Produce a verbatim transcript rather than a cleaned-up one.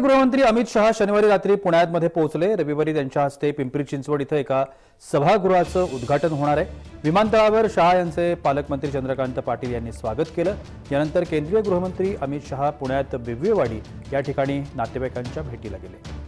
गृहमंत्री अमित शाह शनिवारी रात्री पुण्यात पोहोचले। रविवारी त्यांच्या हस्ते पिंपरी चिंचवड इथे एका सभागृहाचं उद्घाटन होणार आहे। विमानतळावर शाह यांचे पालकमंत्री चंद्रकांत पाटील यांनी स्वागत केलं। यानंतर केंद्रीय गृहमंत्री अमित शाह पुण्यात बिबवेवाडी या ठिकाणी नातेवाईकांच्या भेटीला गेले।